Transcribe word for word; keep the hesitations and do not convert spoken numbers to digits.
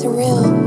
surreal.